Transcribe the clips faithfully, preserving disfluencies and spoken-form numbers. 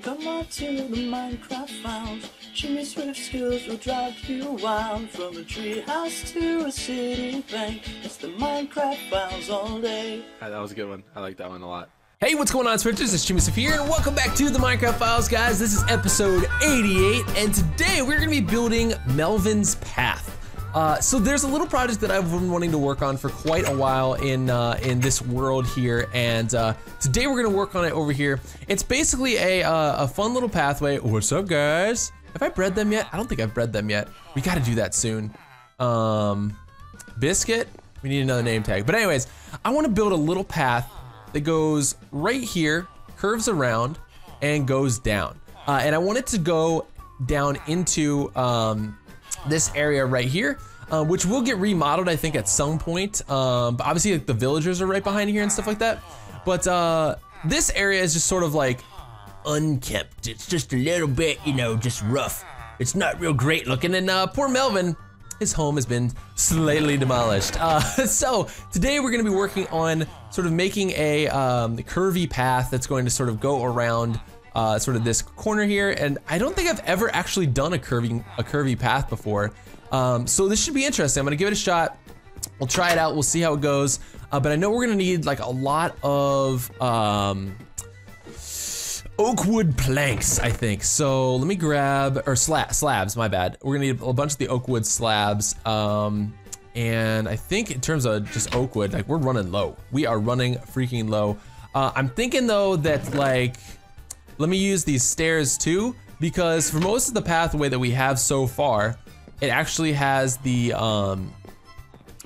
and come on to the Minecraft Files. Jimmy Swift skills will drive you wild, from a treehouse to a city bank. It's the Minecraft Files all day. That was a good one. I like that one a lot. Hey, what's going on, Swifters? It's Jimmy Swift here, and welcome back to the Minecraft Files, guys. This is episode eighty-eight, and today we're going to be building Melvin's path. Uh, so there's a little project that I've been wanting to work on for quite a while in uh, in this world here, and uh, today we're going to work on it over here. It's basically a, uh, a fun little pathway. What's up, guys? Have I bred them yet? I don't think I've bred them yet. We got to do that soon. Um, Biscuit? We need another name tag. But anyways, I want to build a little path that goes right here, curves around, and goes down. Uh, and I want it to go down into um, this area right here, uh, which will get remodeled, I think, at some point. Um, but obviously, like, the villagers are right behind here and stuff like that. But uh, this area is just sort of like unkempt. It's just a little bit, you know, just rough. It's not real great looking. And uh, poor Melvin, his home has been slightly demolished. Uh, so today we're gonna be working on sort of making a um, curvy path that's going to sort of go around uh, sort of this corner here. And I don't think I've ever actually done a curvy, a curvy path before. Um, so this should be interesting. I'm gonna give it a shot. We'll try it out, we'll see how it goes. Uh, but I know we're gonna need like a lot of um, oak wood planks, I think. So let me grab, or sla slabs, my bad. We're gonna need a bunch of the oak wood slabs. Um, and I think in terms of just oak wood, like, we're running low. We are running freaking low. Uh, I'm thinking though that, like, let me use these stairs too, because for most of the pathway that we have so far, it actually has the, um,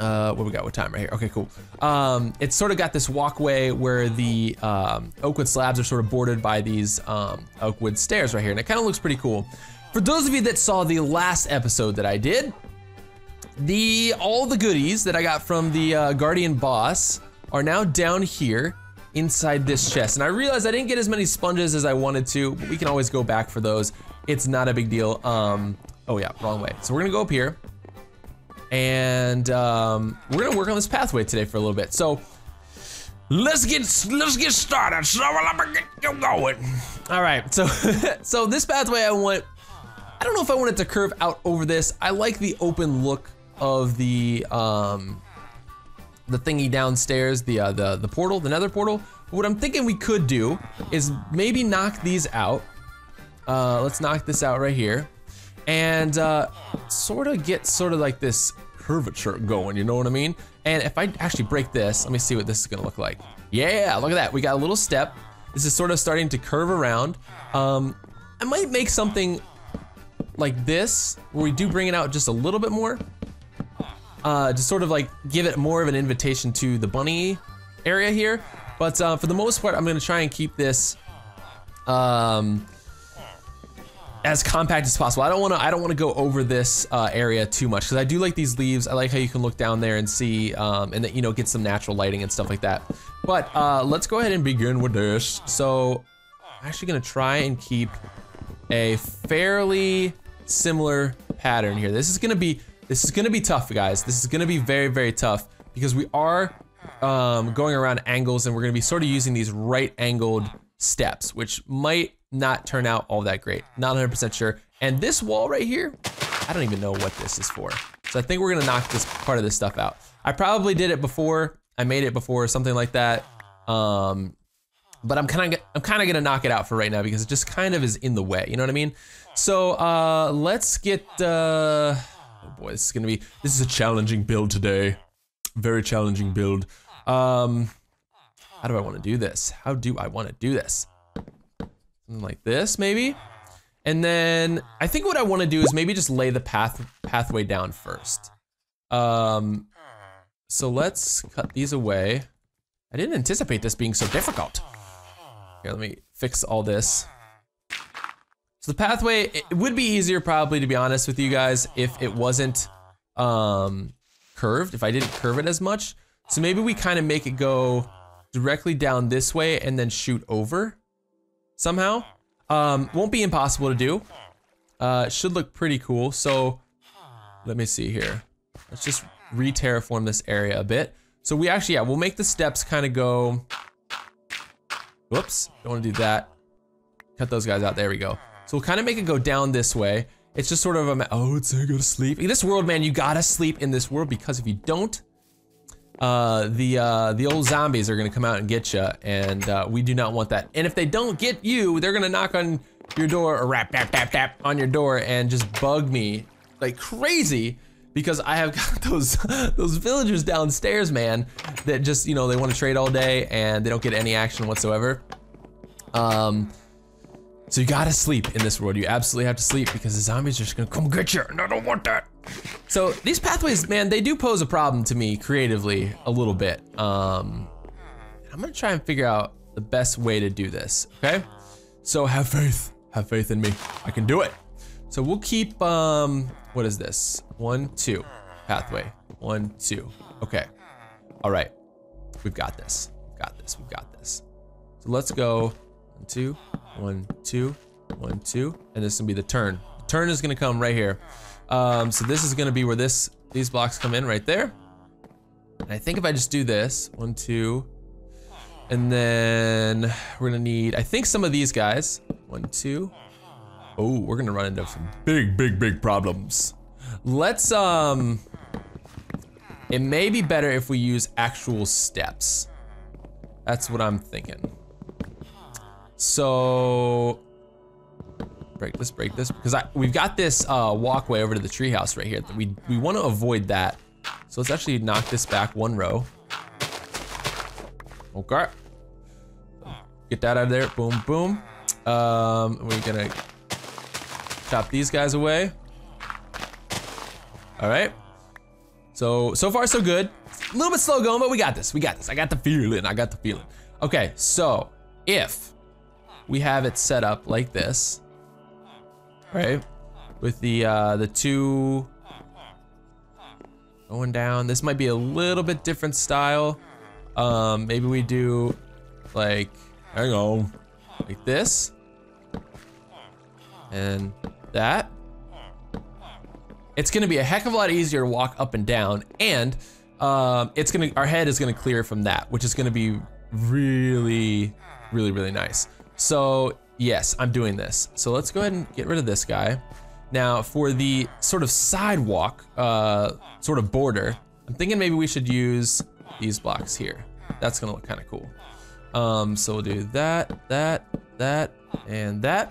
Uh, what we got? What time right here? Okay, cool. Um, it's sort of got this walkway where the um, oakwood slabs are sort of bordered by these um, oakwood stairs right here, and it kind of looks pretty cool. For those of you that saw the last episode that I did, the all the goodies that I got from the uh, Guardian boss are now down here inside this chest, and I realized I didn't get as many sponges as I wanted to, but we can always go back for those. It's not a big deal. Um, oh yeah, wrong way. So we're gonna go up here. And um, we're gonna work on this pathway today for a little bit. So let's get let's get started. So I'm gonna get you going. All right. So so this pathway I want. I don't know if I want it to curve out over this. I like the open look of the um, the thingy downstairs, the uh, the the portal, the nether portal. But what I'm thinking we could do is maybe knock these out. Uh, let's knock this out right here. And uh, sort of get sort of like this curvature going, you know what I mean? And if I actually break this, let me see what this is gonna look like. Yeah, look at that, we got a little step. This is sort of starting to curve around. Um, I might make something like this, where we do bring it out just a little bit more. Uh, to sort of like give it more of an invitation to the bunny area here. But uh, for the most part, I'm gonna try and keep this um, as compact as possible. I don't want to. I don't want to go over this uh, area too much, because I do like these leaves. I like how you can look down there and see, um, and that, you know, get some natural lighting and stuff like that. But uh, let's go ahead and begin with this. So I'm actually gonna try and keep a fairly similar pattern here. This is gonna be. This is gonna be tough, guys. This is gonna be very, very tough, because we are um, going around angles, and we're gonna be sort of using these right-angled steps, which might not turn out all that great. Not one hundred percent sure. And this wall right here, I don't even know what this is for. So I think we're gonna knock this part of this stuff out. I probably did it before. I made it before, something like that. Um, but I'm kind of, I'm kind of gonna knock it out for right now, because it just kind of is in the way. You know what I mean? So uh, let's get. Uh, oh boy, this is gonna be. This is a challenging build today. Very challenging build. Um, how do I want to do this? How do I want to do this? Like this, maybe, and then I think what I want to do is maybe just lay the path pathway down first. Um, so let's cut these away. I didn't anticipate this being so difficult. Here, let me fix all this. So the pathway, it would be easier probably, to be honest with you guys, if it wasn't um, curved, if I didn't curve it as much. So maybe we kind of make it go directly down this way and then shoot over. Somehow, um, won't be impossible to do. Uh, should look pretty cool. So let me see here. Let's just re-terraform this area a bit. So we actually, yeah, we'll make the steps kind of go. Whoops, don't want to do that. Cut those guys out. There we go. So we'll kind of make it go down this way. It's just sort of a, oh, it's I gotta sleep. This world, man, you gotta sleep in this world, because if you don't, uh, the uh, the old zombies are gonna come out and get you, and uh, we do not want that. And if they don't get you, they're gonna knock on your door, or rap, rap, rap, rap on your door, and just bug me like crazy, because I have got those those villagers downstairs, man, that just, you know, they want to trade all day and they don't get any action whatsoever. Um. So you gotta sleep in this world. You absolutely have to sleep, because the zombies are just gonna come get you, and I don't want that. So these pathways, man, they do pose a problem to me creatively a little bit. Um, I'm gonna try and figure out the best way to do this, okay? So have faith, have faith in me. I can do it. So we'll keep, um, what is this? One, two, pathway, one, two. Okay, all right, we've got this, we've got this, we've got this. So let's go. One, two, one, two, one, two, and this is gonna be the turn. The turn is gonna come right here. Um, so this is gonna be where this these blocks come in right there. And I think if I just do this, one, two, and then we're gonna need, I think, some of these guys. One, two. Oh, we're gonna run into some big, big, big problems. Let's um. It may be better if we use actual steps. That's what I'm thinking. So, break this, break this, because I, we've got this uh, walkway over to the treehouse right here. We, we want to avoid that. So let's actually knock this back one row. Okay. Get that out of there, boom, boom. Um, we're gonna chop these guys away. All right. So, so far so good. A little bit slow going, but we got this, we got this. I got the feeling, I got the feeling. Okay, so if we have it set up like this, right? With the uh, the two going down. This might be a little bit different style. Um, maybe we do like, hang on, like this and that. It's gonna be a heck of a lot easier to walk up and down, and um, it's gonna, our head is gonna clear from that, which is gonna be really, really, really nice. So yes, I'm doing this. So let's go ahead and get rid of this guy. Now for the sort of sidewalk, uh, sort of border, I'm thinking maybe we should use these blocks here. That's gonna look kind of cool. Um, so we'll do that, that, that, and that.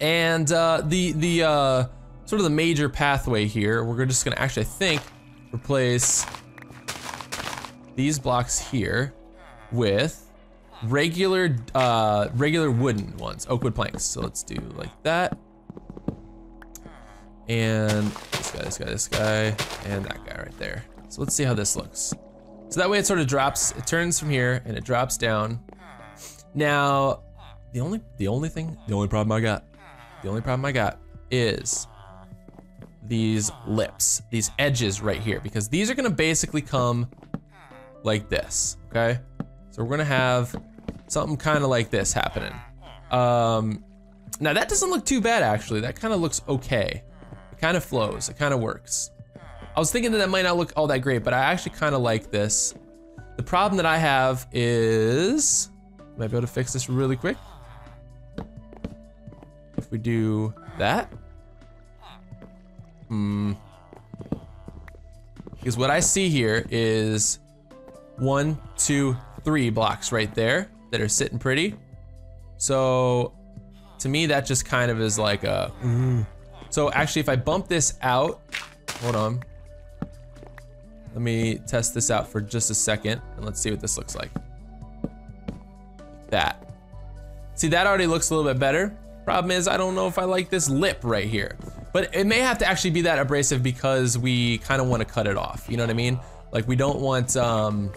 And uh, the, the uh, sort of the major pathway here, we're just gonna actually, I think, replace these blocks here with regular uh regular wooden ones, oak wood planks. So let's do like that, and this guy, this guy, this guy, and that guy right there. So let's see how this looks. So that way it sort of drops, it turns from here and it drops down. Now the only the only thing the only problem I got the only problem I got is these lips, these edges right here, because these are gonna basically come like this, okay? So we're gonna have something kind of like this happening. Um, now that doesn't look too bad, actually. That kind of looks okay. It kind of flows, it kind of works. I was thinking that that might not look all that great, but I actually kind of like this. The problem that I have is, might be able to fix this really quick. If we do that. Hmm. Because what I see here is one, two, three blocks right there that are sitting pretty. So to me, that just kind of is like a, mm. So actually if I bump this out, hold on. Let me test this out for just a second and let's see what this looks like. That. See, that already looks a little bit better. Problem is, I don't know if I like this lip right here, but it may have to actually be that abrasive because we kind of want to cut it off. You know what I mean? Like we don't want, um,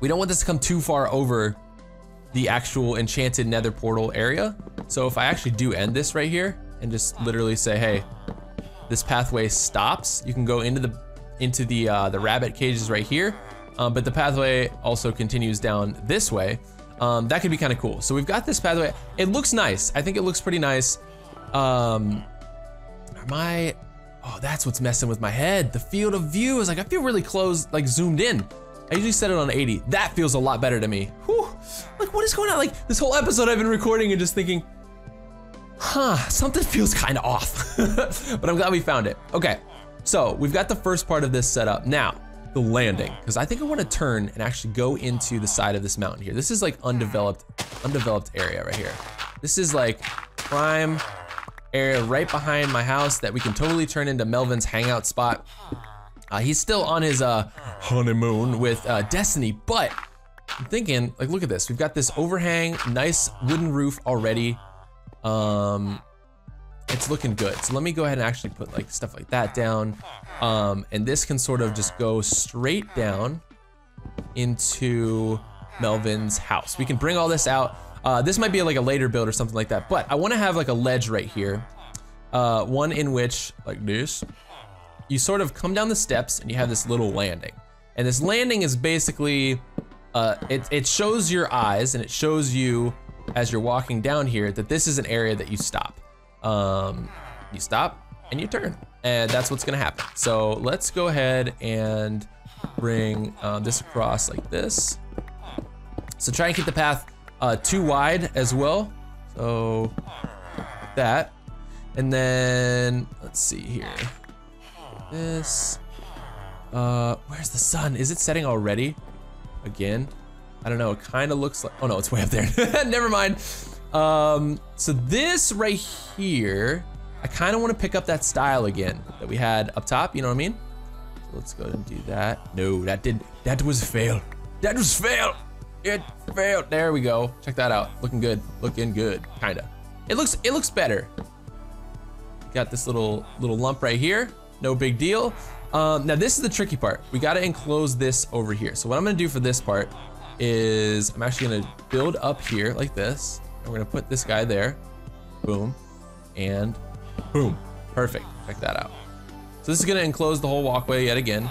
we don't want this to come too far over the actual enchanted nether portal area. So if I actually do end this right here and just literally say, hey, this pathway stops, you can go into the into the uh, the rabbit cages right here, um, but the pathway also continues down this way. Um, that could be kind of cool. So we've got this pathway. It looks nice. I think it looks pretty nice. Um, am I, oh, that's what's messing with my head. The field of view is like, I feel really close, like zoomed in. I usually set it on eighty. That feels a lot better to me. Whew. Like, what is going on? Like, this whole episode I've been recording and just thinking, huh, something feels kind of off. But I'm glad we found it. Okay, so we've got the first part of this set up. Now, the landing, because I think I want to turn and actually go into the side of this mountain here. This is like undeveloped, undeveloped area right here. This is like prime area right behind my house that we can totally turn into Melvin's hangout spot. Uh, he's still on his uh, honeymoon with uh, Destiny, but I'm thinking, like, look at this. We've got this overhang, nice wooden roof already. Um, it's looking good. So let me go ahead and actually put like stuff like that down. Um, and this can sort of just go straight down into Melvin's house. We can bring all this out. Uh, this might be like a later build or something like that, but I want to have like a ledge right here. Uh, one in which, like this, you sort of come down the steps and you have this little landing. And this landing is basically, uh, it, it shows your eyes and it shows you as you're walking down here that this is an area that you stop. Um, you stop and you turn, and that's what's gonna happen. So let's go ahead and bring um, this across like this. So try and keep the path uh, too wide as well. So like that, and then let's see here. This, uh, where's the sun? Is it setting already? Again, I don't know. It kind of looks like, oh no, it's way up there. Never mind. Um, so this right here, I kind of want to pick up that style again that we had up top. You know what I mean? So let's go ahead and do that. No, that did. That was a fail. That was fail. It failed. There we go. Check that out. Looking good. Looking good. Kinda. It looks. It looks better. Got this little little lump right here. No big deal. Um, now this is the tricky part. We got to enclose this over here. So what I'm gonna do for this part is I'm actually gonna build up here like this. And we're gonna put this guy there. Boom. And boom. Perfect. Check that out. So this is gonna enclose the whole walkway yet again.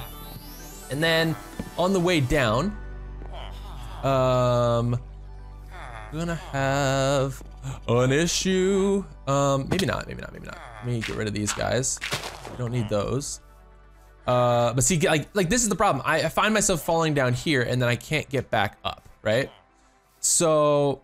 And then on the way down, um, we're gonna have an issue. Um, maybe not, maybe not, maybe not. Let me get rid of these guys. We don't need those. Uh, but see, like, like this is the problem. I, I find myself falling down here and then I can't get back up, right? So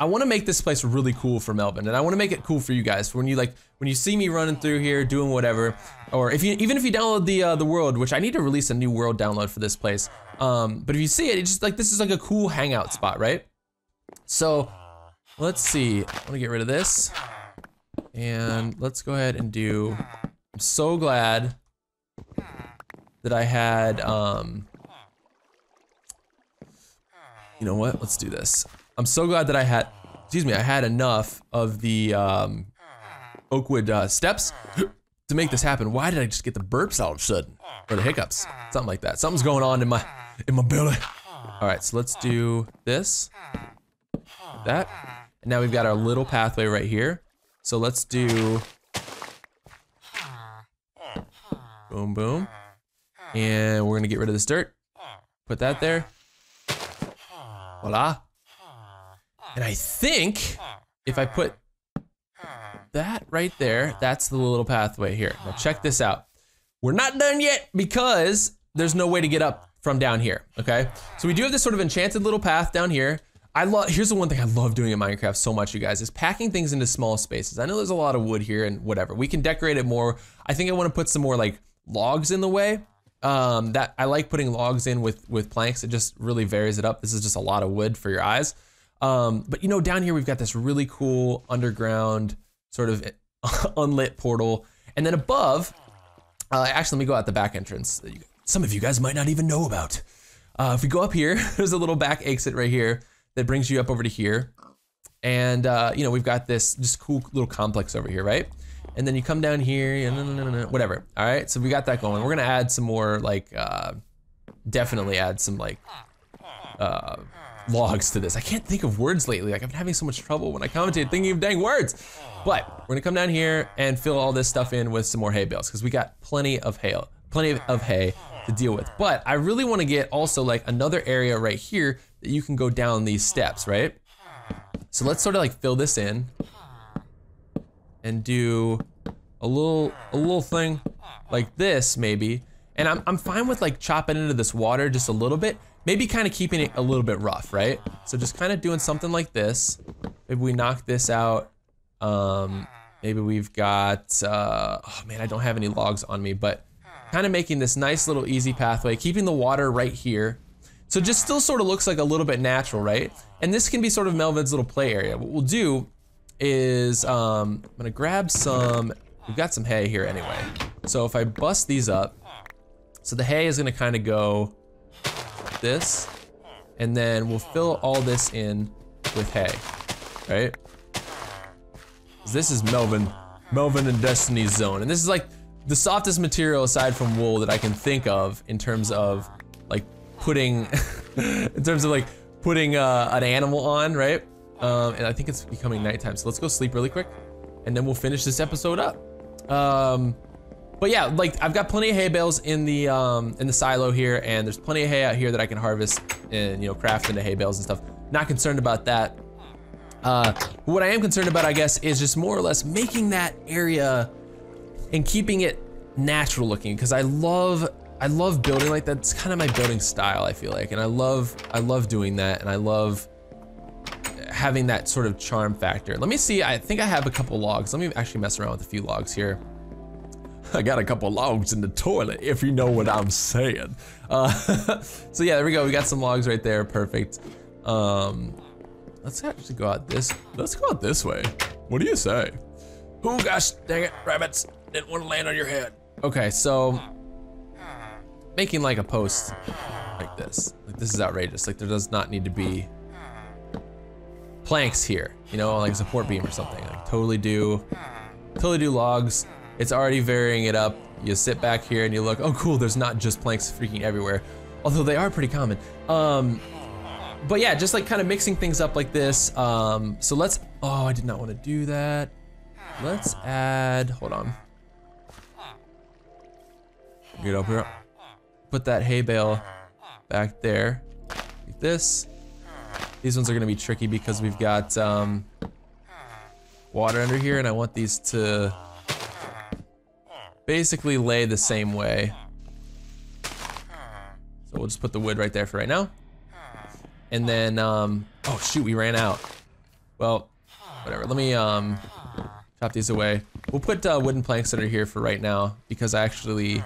I want to make this place really cool for Melvin, and I want to make it cool for you guys. For when you like, when you see me running through here doing whatever, or if you even if you download the uh, the world, which I need to release a new world download for this place. Um, but if you see it, it's just like this is like a cool hangout spot, right? So let's see. I want to get rid of this, and let's go ahead and do. I'm so glad that I had. Um, you know what? Let's do this. I'm so glad that I had, excuse me, I had enough of the um, Oakwood uh, steps to make this happen. Why did I just get the burps all of a sudden? Or the hiccups, something like that. Something's going on in my, in my belly. All right, so let's do this, that. And now we've got our little pathway right here. So let's do, boom, boom. And we're gonna get rid of this dirt. Put that there, voila. And I think if I put that right there, that's the little pathway here. Now check this out. We're not done yet because there's no way to get up from down here, okay? So we do have this sort of enchanted little path down here. I love, here's the one thing I love doing in Minecraft so much, you guys, is packing things into small spaces. I know there's a lot of wood here and whatever. We can decorate it more. I think I wanna put some more like logs in the way. Um, that I like putting logs in with, with planks. It just really varies it up. This is just a lot of wood for your eyes. Um, but you know, down here we've got this really cool underground sort of unlit portal, and then above, uh, actually let me go out the back entrance that you, some of you guys might not even know about. Uh, if we go up here, there's a little back exit right here that brings you up over to here, and uh, you know, we've got this just cool little complex over here, right? And then you come down here, and whatever. All right, so we got that going. We're gonna add some more like, uh, definitely add some like, uh, logs to this. I can't think of words lately. Like I've been having so much trouble when I commentate thinking of dang words. But we're gonna come down here and fill all this stuff in with some more hay bales because we got plenty of hay, plenty of hay to deal with. But I really want to get also like another area right here that you can go down these steps, right? So let's sort of like fill this in and do a little a little thing like this maybe. And I'm I'm fine with like chopping into this water just a little bit. maybe kind of keeping it a little bit rough, right? So just kind of doing something like this. Maybe we knock this out. Um, maybe we've got, uh, oh man, I don't have any logs on me, but kind of making this nice little easy pathway, keeping the water right here. So just still sort of looks like a little bit natural, right? And this can be sort of Melvin's little play area. What we'll do is, um, I'm gonna grab some, we've got some hay here anyway. So if I bust these up, so the hay is gonna kind of go like this, and then we'll fill all this in with hay, right? This is Melvin, Melvin and Destiny's zone. And this is like the softest material aside from wool that I can think of in terms of like putting, in terms of like putting uh, an animal on, right? Um, and I think it's becoming nighttime, so let's go sleep really quick, and then we'll finish this episode up. Um, but yeah, like I've got plenty of hay bales in the um, in the silo here, and there's plenty of hay out here that I can harvest and, you know, craft into hay bales and stuff. Not concerned about that. Uh, what I am concerned about, I guess, is just more or less making that area and keeping it natural looking, because I love, I love building like that. It's kind of my building style, I feel like, and I love, I love doing that, and I love having that sort of charm factor. Let me see, I think I have a couple logs. Let me actually mess around with a few logs here. I got a couple logs in the toilet, if you know what I'm saying. Uh, so yeah, there we go, we got some logs right there, perfect. Um, let's actually go out this, let's go out this way. What do you say? Oh gosh, dang it, rabbits, didn't want to land on your head. Okay, so, making like a post like this. Like this is outrageous, like there does not need to be planks here, you know, like a support beam or something. Like totally do, totally do logs. It's already varying it up. You sit back here and you look, oh cool, there's not just planks freaking everywhere. Although they are pretty common. Um, but yeah, just like kind of mixing things up like this. Um, so let's, oh, I did not want to do that. Let's add, hold on. Get up here. Put that hay bale back there. Like this. These ones are gonna be tricky because we've got um, water under here, and I want these to basically lay the same way. So we'll just put the wood right there for right now. And then, um, oh shoot, we ran out. Well, whatever, let me um, chop these away. We'll put uh, wooden planks under here for right now because I actually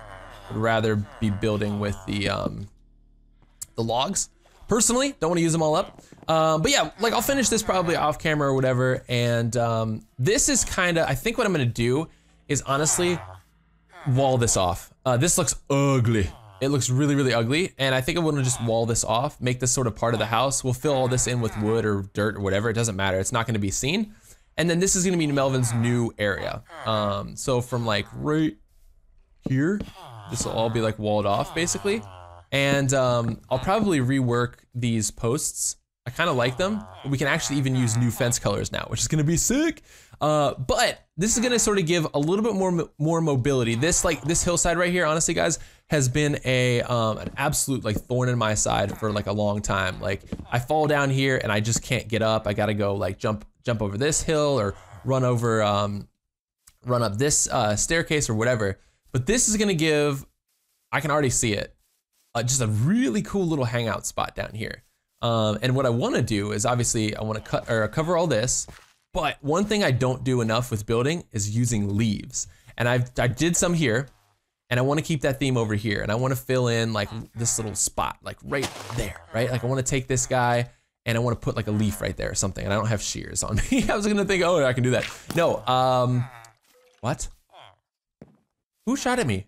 would rather be building with the, um, the logs. Personally, don't want to use them all up. Uh, but yeah, like I'll finish this probably off camera or whatever. And um, this is kind of, I think what I'm gonna do is honestly wall this off. Uh, this looks ugly. It looks really, really ugly. And I think I'm gonna just wall this off, make this sort of part of the house. We'll fill all this in with wood or dirt or whatever. It doesn't matter, it's not gonna be seen. And then this is gonna be Melvin's new area. Um, so from like right here, this will all be like walled off basically. And um, I'll probably rework these posts. I kind of like them. We can actually even use new fence colors now, which is gonna be sick. Uh, but this is gonna sort of give a little bit more more mobility. This like this hillside right here, honestly, guys, has been a um, an absolute like thorn in my side for like a long time. Like I fall down here and I just can't get up. I gotta go like jump jump over this hill or run over um, run up this uh, staircase or whatever. But this is gonna give. I can already see it. Uh, just a really cool little hangout spot down here. Um, and what I want to do is obviously I want to cut or cover all this, but one thing I don't do enough with building is using leaves. And I've, I did some here, and I want to keep that theme over here, and I want to fill in like this little spot, like right there, right? Like I want to take this guy and I want to put like a leaf right there or something, and I don't have shears on me. I was going to think, oh, I can do that. No, um, what? Who shot at me?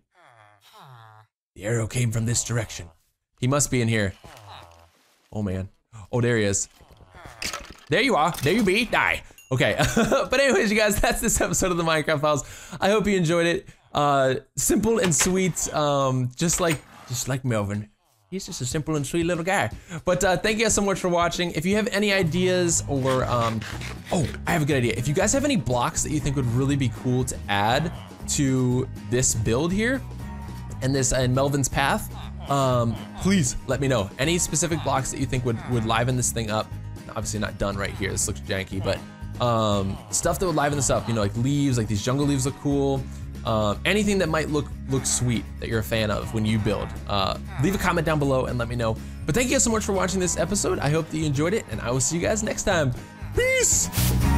The arrow came from this direction. He must be in here. Oh man. Oh, there he is. There you are. There you be. Die. Okay. But anyways, you guys, that's this episode of the Minecraft Files. I hope you enjoyed it. Uh, simple and sweet. Um, just like, just like Melvin. He's just a simple and sweet little guy. But uh, thank you guys so much for watching. If you have any ideas or, um, oh, I have a good idea. If you guys have any blocks that you think would really be cool to add to this build here, and this and Melvin's path, um, please let me know. Any specific blocks that you think would, would liven this thing up. Obviously not done right here, this looks janky, but um, stuff that would liven this up, you know, like leaves, like these jungle leaves look cool. uh, anything that might look look sweet that you're a fan of when you build. Uh, leave a comment down below and let me know. But thank you guys so much for watching this episode. I hope that you enjoyed it, and I will see you guys next time. Peace!